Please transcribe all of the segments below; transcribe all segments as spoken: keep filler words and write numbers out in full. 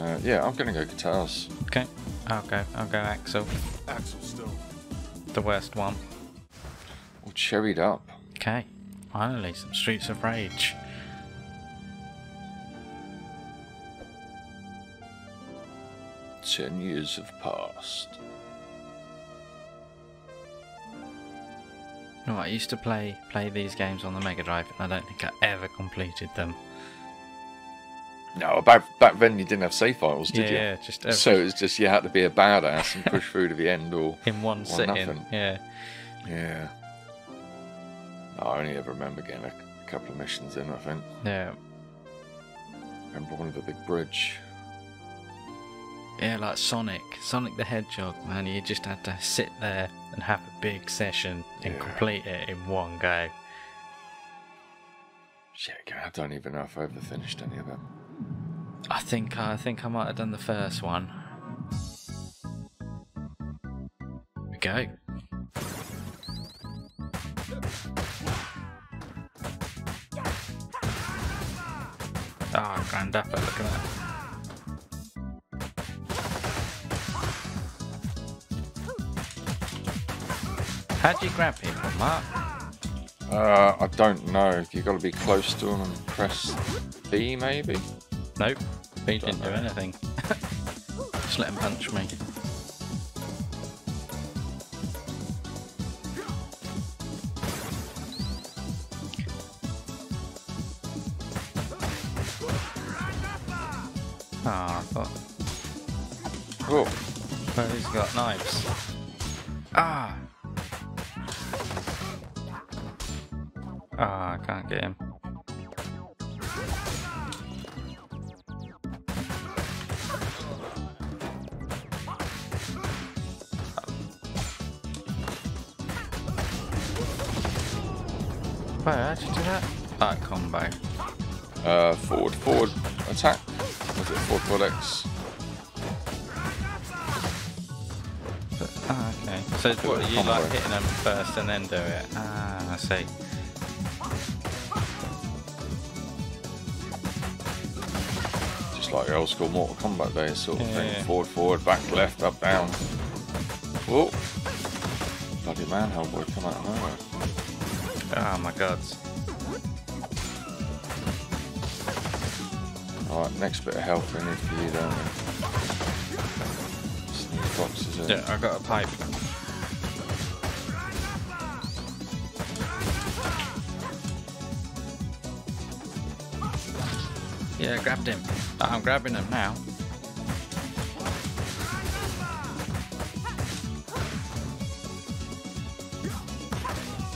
Uh, yeah, I'm gonna go guitars. Okay. I'll go. I'll go Axel. Axel still. The worst one. All cherried up. Okay. Finally, some Streets of Rage. Ten years have passed. You know what, I used to play play these games on the Mega Drive, and I don't think I ever completed them. No, back back then you didn't have save files, did yeah, you? Yeah, just every... so it was just you had to be a badass and push through to the end, or in one or sitting. Nothing. Yeah, yeah. No, I only ever remember getting a couple of missions in, I think. Yeah. I remember one of the big bridge. Yeah, like Sonic, Sonic the Hedgehog, man. You just had to sit there and have a big session and yeah. complete it in one go. Shit, I don't even know if I ever finished any of them. I think I think I might have done the first one. Here we go. Ah, oh, Grand Dapper, look at that. How do you grab people, Mark? Uh, I don't know. You got to be close to them and press B, maybe. Nope, B didn't do anything. Just let him punch me. Ah, oh, I thought. Oh, oh, he's got knives. Ah. Ah, oh, I can't get him. Wait, how did you do that? That combo. Uh, forward, forward, attack. Was it forward, forward X? Ah, okay. So what, you combo. Like hitting them first and then do it? Ah, I see. Like the old school Mortal Kombat days sort of yeah, thing. Yeah. Forward, forward, back, left, up, down. Whoa! Bloody manhole boy come out of nowhere. Ah, my God. Alright, next bit of help we need for you, don't we? Sneak boxes in. Yeah, I got a pipe. Yeah, I grabbed him. I'm grabbing him now.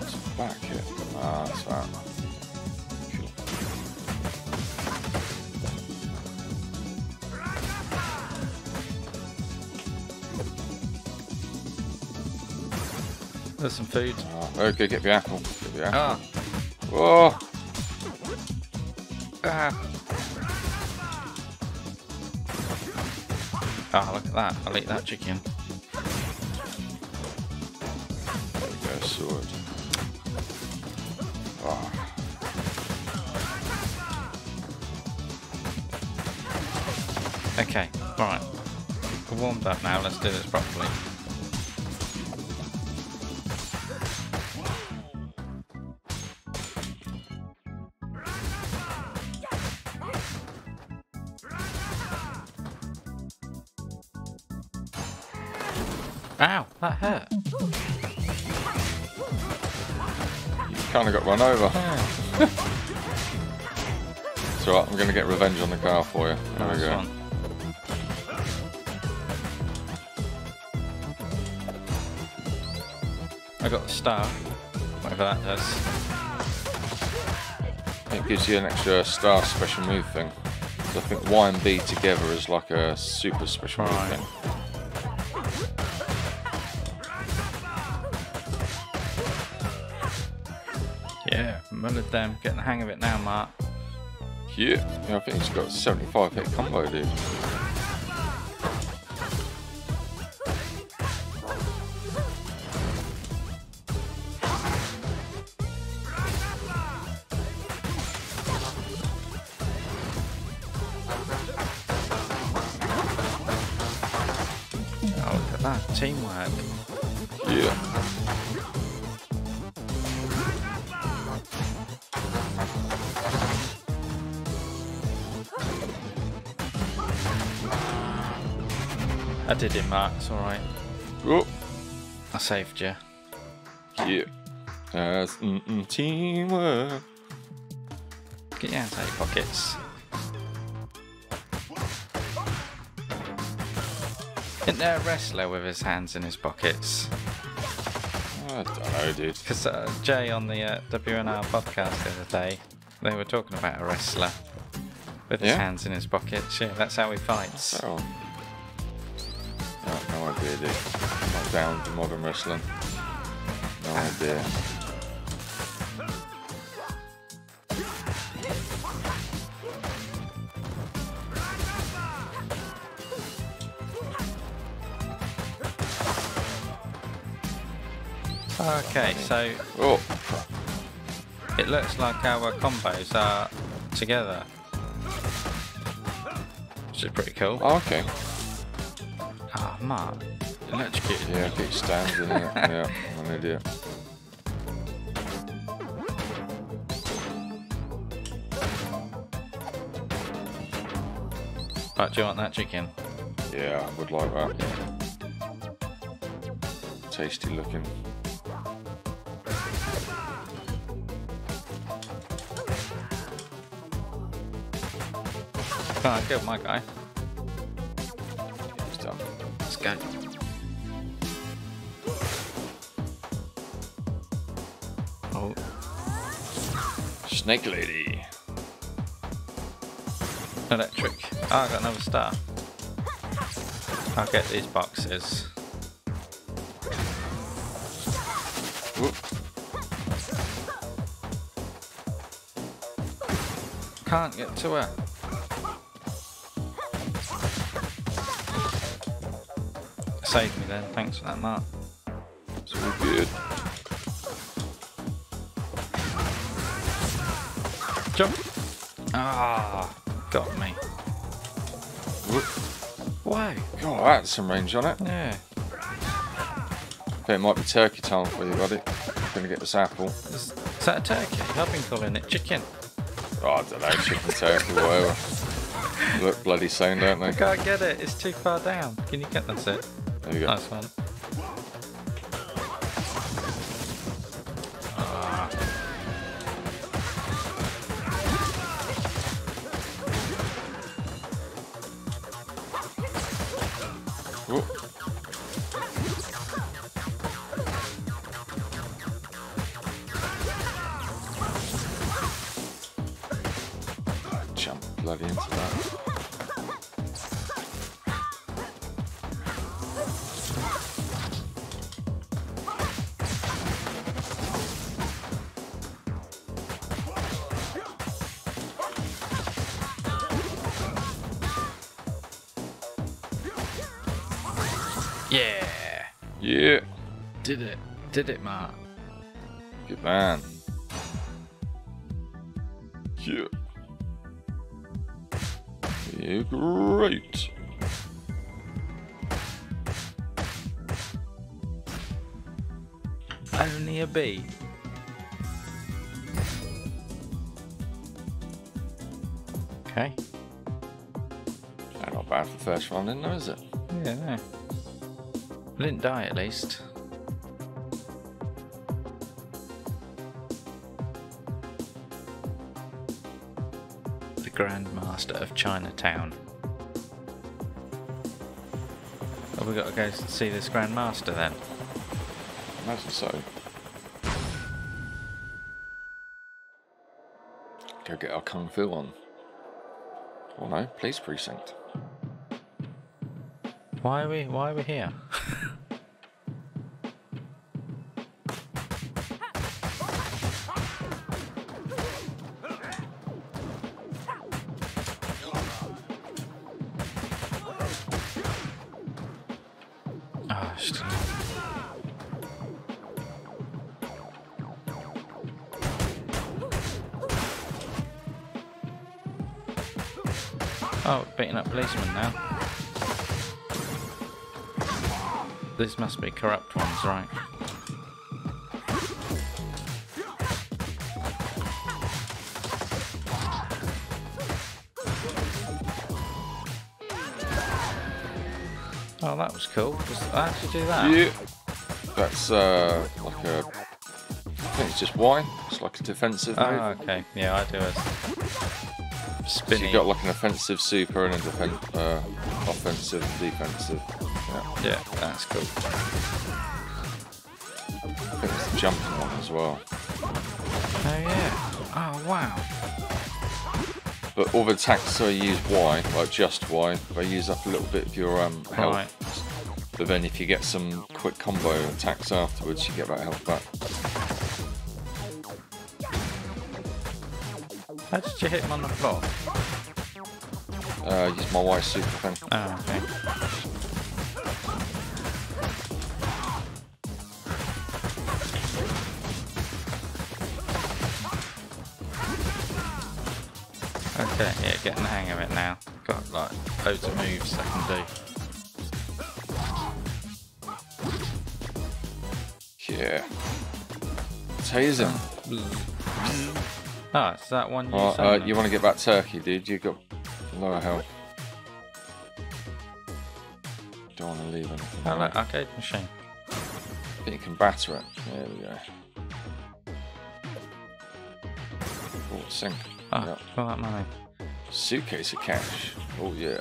It's back here. Ah, that's that. Cool. There's some food. Oh, okay, get the apple. Get the apple. Oh. Whoa. Ah. Ah, oh, look at that. I'll eat that chicken. There we go, sword. Oh. Okay, alright. We're warmed up now, let's do this properly. Ow, that hurt. You kind of got run over. Yeah. It's alright, I'm going to get revenge on the car for you. There nice we go. One. I got the star, whatever that does. It gives you an extra star special move thing. So I think Y and B together is like a super special right. move thing. Yeah, mullered them. Getting the hang of it now, Mark. Yeah, yeah I think he's got a seventy-five hit combo, dude. that teamwork. Yeah. I did it, Matt. It's alright. Oh. I saved you. Yeah. That's mm -mm, teamwork. Get your hands out of your pockets. Isn't there a wrestler with his hands in his pockets? I don't know, dude. Because uh, Jay on the uh, W N R podcast the other day, they were talking about a wrestler with yeah? his hands in his pockets. Yeah, that's how he fights. Oh. No, no idea, dude. I'm not down to modern wrestling. No idea. Okay, so oh. it looks like our combos are together, which is pretty cool. Oh, okay. Ah, oh, Mark, electrocuted. Yeah, I keep standing in it. Yeah, I'm an idiot. Right, do you want that chicken? Yeah, I would like that. Yeah. Tasty looking. I killed my guy. He's done. Let's go. Oh. Snake lady. Electric. Oh, I got another star. I'll get these boxes. Whoop. Can't get to her. Save me then, thanks for that, Mark. It's all good. Jump! Ah, got me. Wow. God, that's some range on it. Yeah. Okay, it might be turkey time for you, buddy. I'm gonna get this apple. Is that a turkey? I've been calling it chicken. Oh, I don't know, chicken, turkey, whatever. Look bloody same, don't they? I can't get it, it's too far down. Can you get that set? There you go. Nice one. Ah. Oh. Jump bloody into that. Yeah. Yeah. Did it. Did it, Mark. Good man. Yeah. Yeah, great. Only a B. Okay. Not bad for the first round, isn't there, is it? Yeah, no. I didn't die at least. The Grand Master of Chinatown. Have we got to go see this Grand Master then? I imagine so. Go get our Kung Fu on. Oh no, police precinct. Why are we, why are we here? Oh, shit. Oh, beating up policemen now. This must be corrupt ones, right? Oh, that was cool. Does that actually do that? Yeah. That's uh, like a... I think it's just Y. It's like a defensive move. Oh, okay. Yeah, I do a spinny. So you've got like an offensive super and a defen uh, offensive, defensive. Yeah. Yeah, that's cool. I think it's the jumping one as well. Oh, yeah. Oh, wow. But all the attacks, so you use Y, like just Y. They use up a little bit of your um, health. Right. But then if you get some quick combo attacks afterwards, you get that health back. How did you hit him on the floor? Uh, use my Y super thing. Oh, okay. Okay, yeah, getting the hang of it now. Got like loads of moves I can do. Yeah. Tase him. Ah, it's that one you oh, uh, You want to get that turkey, dude. You've got lower health. Don't want to leave anything. Oh, look, arcade machine. But you can batter it. There we go. Oh, sink. Oh, yep. All that money. Suitcase of cash. Oh, yeah.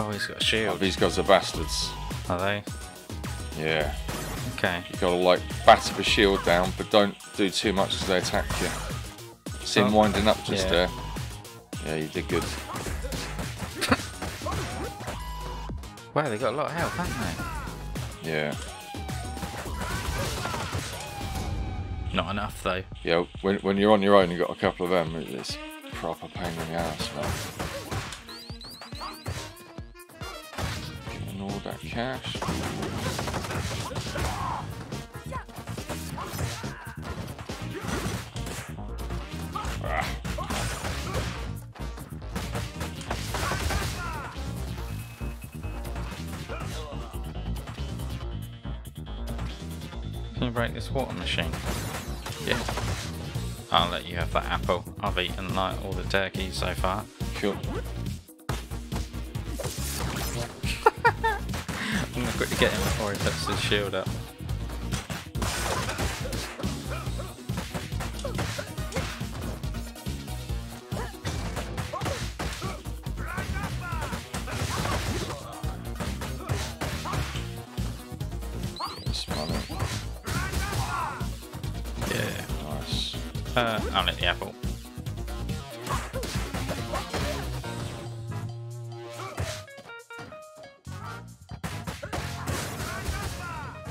Oh, he's got a shield. Oh, these guys are bastards. Are they? Yeah. Okay. You gotta like batter the shield down, but don't do too much because they attack you. See him oh, winding up just yeah. there. Yeah, you did good. Wow, they got a lot of health, haven't they? Yeah. Not enough though. Yeah, when when you're on your own, you got a couple of them. It's proper pain in the ass, man. That cash. Ah. Can you break this water machine? Yeah. I'll let you have that apple. I've eaten like all the turkeys so far. Sure. I'm going to quickly get him before he puts his shield up. Yeah. Nice. Uh, I'll eat the apple.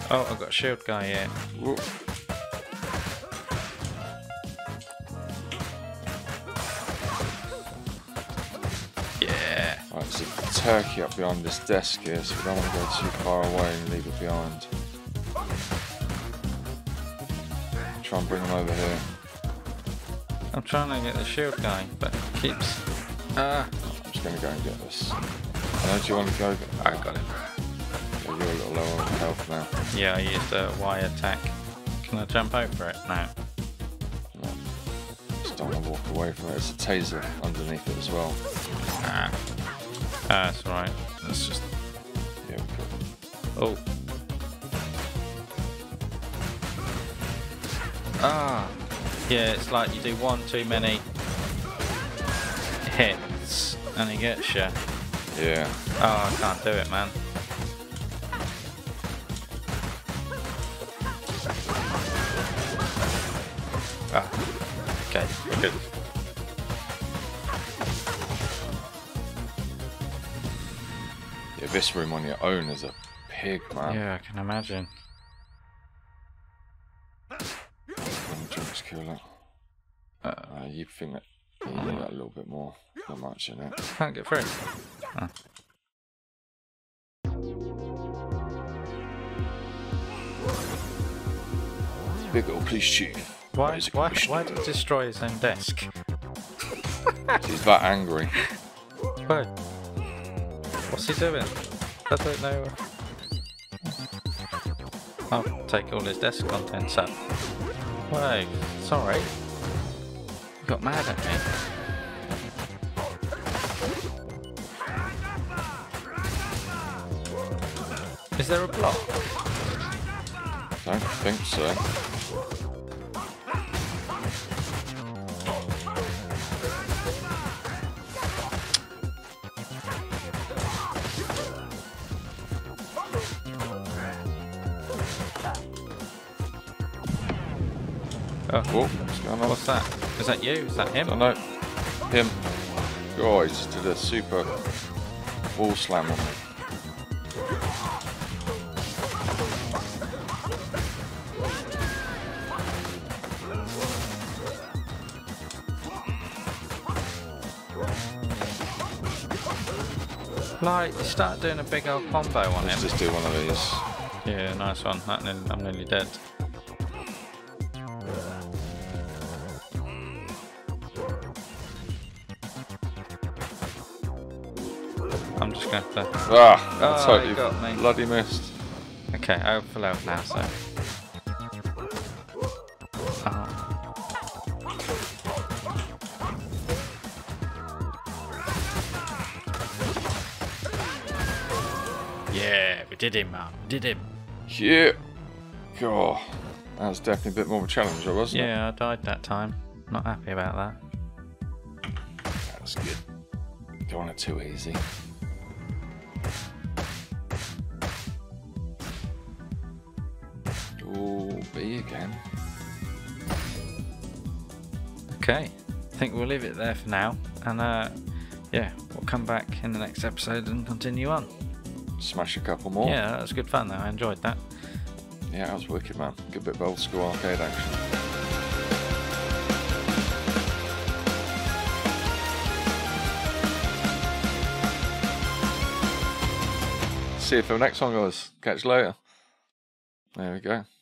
Oh, I've got a shield guy here. Whoa. Yeah. Right, there's a turkey up behind this desk here, so we don't want to go too far away and leave it behind. Try and bring him over here. I'm trying to get the shield guy, but it keeps... Ah. I'm just going to go and get this. I know you want to go... I got it. You're a little low on health now. Yeah, I used a Y attack. Can I jump over it now? No. Just don't want to walk away from it. There's a taser underneath it as well. Ah. Ah, that's right. That's just... Yeah, we got... Oh. Ah. Yeah, it's like you do one too many hits and it gets you. Yeah. Oh, I can't do it, man. Ah, okay, we're good. Yeah, this room on your own is a pig, man. Yeah, I can imagine. Uh, uh, you think that you need that a little bit more. Not much in it. Can't get through. Oh. big old police chief. Why, why, why did he destroy his own desk? He's that angry. Whoa. What's he doing? I don't know. I'll take all his desk contents up. Whoa, sorry. You got mad at me. Is there a block? I don't think so. Oh, what's going on? What's that? Is that you? Is that him? No, him. Oh, he just did a super wall slam on me. Like, you start doing a big old combo on Let's him. Let's just do one of these. Yeah, nice one. That, I'm nearly dead. I'm just going to... Ah! That's oh, you got me. Bloody missed. Okay, I'll fill out now, so... Oh. Yeah, we did him, man. Did him. Yeah. God. That was definitely a bit more of a challenge, wasn't it? Yeah, I died that time. Not happy about that. That was good. Don't want it too easy. Oh, B again. Okay, I think we'll leave it there for now, and uh, yeah, we'll come back in the next episode and continue on. Smash a couple more. Yeah, that was good fun though, I enjoyed that. Yeah, that was wicked, man. Good bit of old school arcade action. See you for the next one, guys. Catch you later. There we go.